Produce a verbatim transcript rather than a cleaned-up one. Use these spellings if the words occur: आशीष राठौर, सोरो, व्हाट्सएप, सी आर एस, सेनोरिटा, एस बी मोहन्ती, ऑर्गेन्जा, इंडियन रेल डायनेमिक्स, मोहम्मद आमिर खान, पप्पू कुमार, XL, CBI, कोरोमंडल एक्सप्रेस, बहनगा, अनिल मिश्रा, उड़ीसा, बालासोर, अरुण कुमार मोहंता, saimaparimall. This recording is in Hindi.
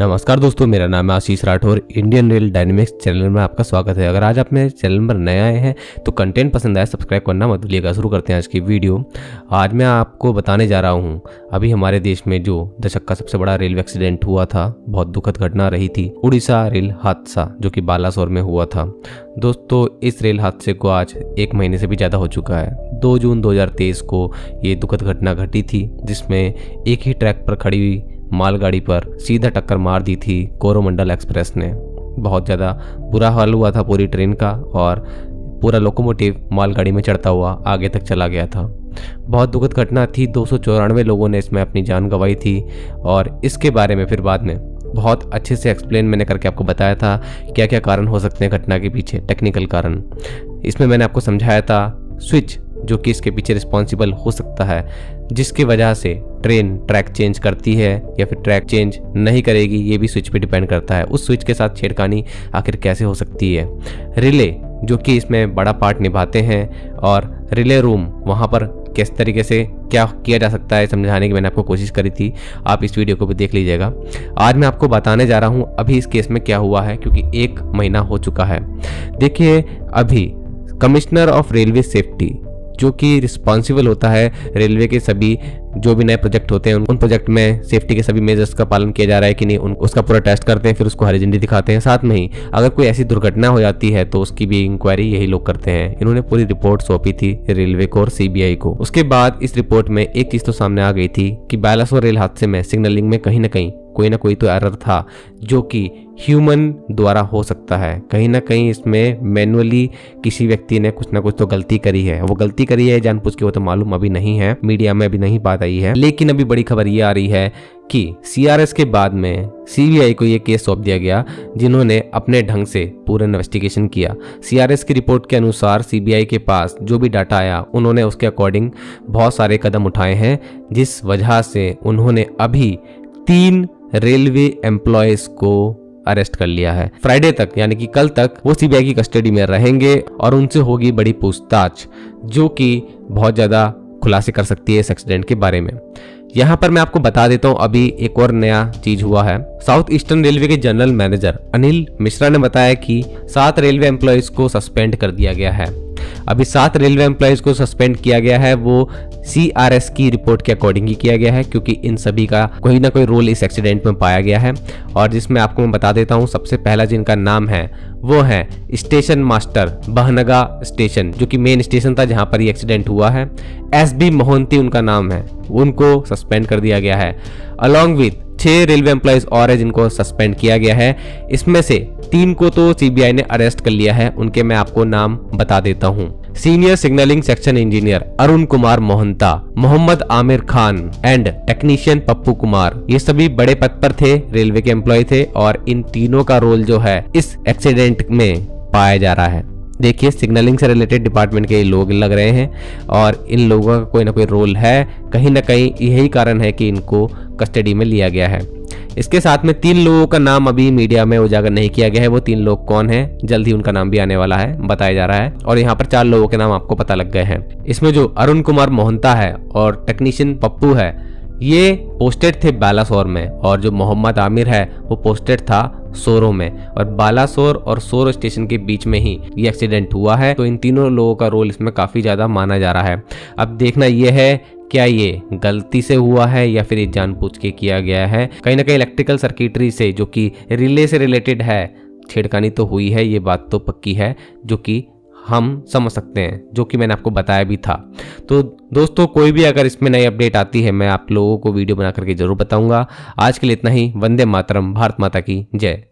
नमस्कार दोस्तों, मेरा नाम है आशीष राठौर। इंडियन रेल डायनेमिक्स channel में आपका स्वागत है। अगर आज आप मेरे चैनल पर नए आए हैं तो कंटेंट पसंद आए सब्सक्राइब करना मत भूलिएगा। शुरू करते हैं आज की वीडियो। आज मैं आपको बताने जा रहा हूं, अभी हमारे देश में जो दशक का सबसे बड़ा रेलवे एक्सीडेंट हुआ था, बहुत दुखद घटना रही थी, उड़ीसा रेल हादसा जो कि बालासोर में हुआ था। दोस्तों, इस रेल हादसे को आज एक महीने से भी ज़्यादा हो चुका है। दो जून दो हजार तेईस को ये दुखद घटना घटी थी, जिसमें एक ही ट्रैक पर खड़ी हुई मालगाड़ी पर सीधा टक्कर मार दी थी कोरोमंडल एक्सप्रेस ने। बहुत ज़्यादा बुरा हाल हुआ था पूरी ट्रेन का, और पूरा लोकोमोटिव मालगाड़ी में चढ़ता हुआ आगे तक चला गया था। बहुत दुखद घटना थी। दो सौ चौरानवे लोगों ने इसमें अपनी जान गंवाई थी, और इसके बारे में फिर बाद में बहुत अच्छे से एक्सप्लेन मैंने करके आपको बताया था क्या क्या कारण हो सकते हैं घटना के पीछे, टेक्निकल कारण। इसमें मैंने आपको समझाया था स्विच जो कि इसके पीछे रिस्पॉन्सिबल हो सकता है, जिसकी वजह से ट्रेन ट्रैक चेंज करती है या फिर ट्रैक चेंज नहीं करेगी, ये भी स्विच पे डिपेंड करता है। उस स्विच के साथ छेड़खानी आखिर कैसे हो सकती है। रिले जो कि इसमें बड़ा पार्ट निभाते हैं, और रिले रूम वहाँ पर किस तरीके से क्या किया जा सकता है समझाने की मैंने आपको कोशिश करी थी। आप इस वीडियो को भी देख लीजिएगा। आज मैं आपको बताने जा रहा हूँ अभी इस केस में क्या हुआ है, क्योंकि एक महीना हो चुका है। देखिए, अभी कमिश्नर ऑफ रेलवे सेफ्टी जो कि रिस्पॉन्सिबल होता है रेलवे के सभी जो भी नए प्रोजेक्ट होते हैं, उन प्रोजेक्ट में सेफ्टी के सभी मेजर्स का पालन किया जा रहा है कि नहीं, उन उसका पूरा टेस्ट करते हैं, फिर उसको हरी झंडी दिखाते हैं। साथ में ही अगर कोई ऐसी दुर्घटना हो जाती है तो उसकी भी इंक्वायरी यही लोग करते हैं। इन्होंने पूरी रिपोर्ट सौंपी थी रेलवे को और सी बी आई को। उसके बाद इस रिपोर्ट में एक चीज़ तो सामने आ गई थी कि बालासोर रेल हादसे में सिग्नलिंग में कहीं ना कहीं कोई ना कोई तो एरर था जो कि ह्यूमन द्वारा हो सकता है। कहीं ना कहीं इसमें मैनुअली किसी व्यक्ति ने कुछ ना कुछ तो गलती करी है। वो गलती करी है जानबूझ के वो तो मालूम अभी नहीं है, मीडिया में अभी नहीं बात आई है। लेकिन अभी बड़ी खबर ये आ रही है कि सी आर एस के बाद में सी बी आई को ये केस सौंप दिया गया, जिन्होंने अपने ढंग से पूरा इन्वेस्टिगेशन किया। सी आर एस की रिपोर्ट के अनुसार सी बी आई के पास जो भी डाटा आया, उन्होंने उसके अकॉर्डिंग बहुत सारे कदम उठाए हैं, जिस वजह से उन्होंने अभी तीन रेलवे एम्प्लॉयज को अरेस्ट कर लिया है। फ्राइडे तक यानी कि कल तक वो सी बी आई की कस्टडी में रहेंगे और उनसे होगी बड़ी पूछताछ जो कि बहुत ज़्यादा खुलासे कर सकती है इस एक्सीडेंट के बारे में। यहाँ पर मैं आपको बता देता हूँ, अभी एक और नया चीज हुआ है। साउथ ईस्टर्न रेलवे के जनरल मैनेजर अनिल मिश्रा ने बताया कि सात रेलवे एम्प्लॉयज को सस्पेंड कर दिया गया है। अभी सात रेलवे एम्प्लॉयज को सस्पेंड किया गया है, वो सी आर एस की रिपोर्ट के अकॉर्डिंग ही किया गया है, क्योंकि इन सभी का कोई ना कोई रोल इस एक्सीडेंट में पाया गया है। और जिसमें आपको मैं बता देता हूँ, सबसे पहला जिनका नाम है वो है स्टेशन मास्टर बहनगा स्टेशन जो कि मेन स्टेशन था जहाँ पर ये एक्सीडेंट हुआ है। एस बी मोहन्ती उनका नाम है, उनको सस्पेंड कर दिया गया है। अलॉन्ग विथ छह रेलवे एम्प्लॉयज और है जिनको सस्पेंड किया गया है। इसमें से तीन को तो सी बी आई ने अरेस्ट कर लिया है, उनके मैं आपको नाम बता देता हूँ। Senior signalling section engineer अरुण कुमार मोहंता, मोहम्मद आमिर खान and technician पप्पू कुमार, ये सभी बड़े पद पर थे, रेलवे के एम्प्लॉय थे, और इन तीनों का रोल जो है इस एक्सीडेंट में पाया जा रहा है। देखिए, सिग्नलिंग से रिलेटेड डिपार्टमेंट के लोग लग रहे हैं और इन लोगों का कोई ना कोई रोल है। कहीं ना कहीं यही कारण है कि इनको कस्टडी में लिया गया है। इसके साथ में तीन लोगों का नाम अभी मीडिया में उजागर नहीं किया गया है। वो तीन लोग कौन हैं, जल्द ही उनका नाम भी आने वाला है, बताया जा रहा है। और यहाँ पर चार लोगों के नाम आपको पता लग गए हैं। इसमें जो अरुण कुमार मोहंता है और टेक्नीशियन पप्पू है, ये पोस्टेड थे बालासोर में, और जो मोहम्मद आमिर है वो पोस्टेड था सोरो में, और बालासोर और सोरो स्टेशन के बीच में ही ये एक्सीडेंट हुआ है। तो इन तीनों लोगों का रोल इसमें काफ़ी ज़्यादा माना जा रहा है। अब देखना यह है, क्या ये गलती से हुआ है या फिर ये जानबूझ के किया गया है। कहीं ना कहीं इलेक्ट्रिकल सर्किटरी से जो कि रिले से रिलेटेड है छेड़खानी तो हुई है, ये बात तो पक्की है, जो कि हम समझ सकते हैं, जो कि मैंने आपको बताया भी था। तो दोस्तों, कोई भी अगर इसमें नई अपडेट आती है मैं आप लोगों को वीडियो बना करके जरूर बताऊंगा। आज के लिए इतना ही। वंदे मातरम, भारत माता की जय।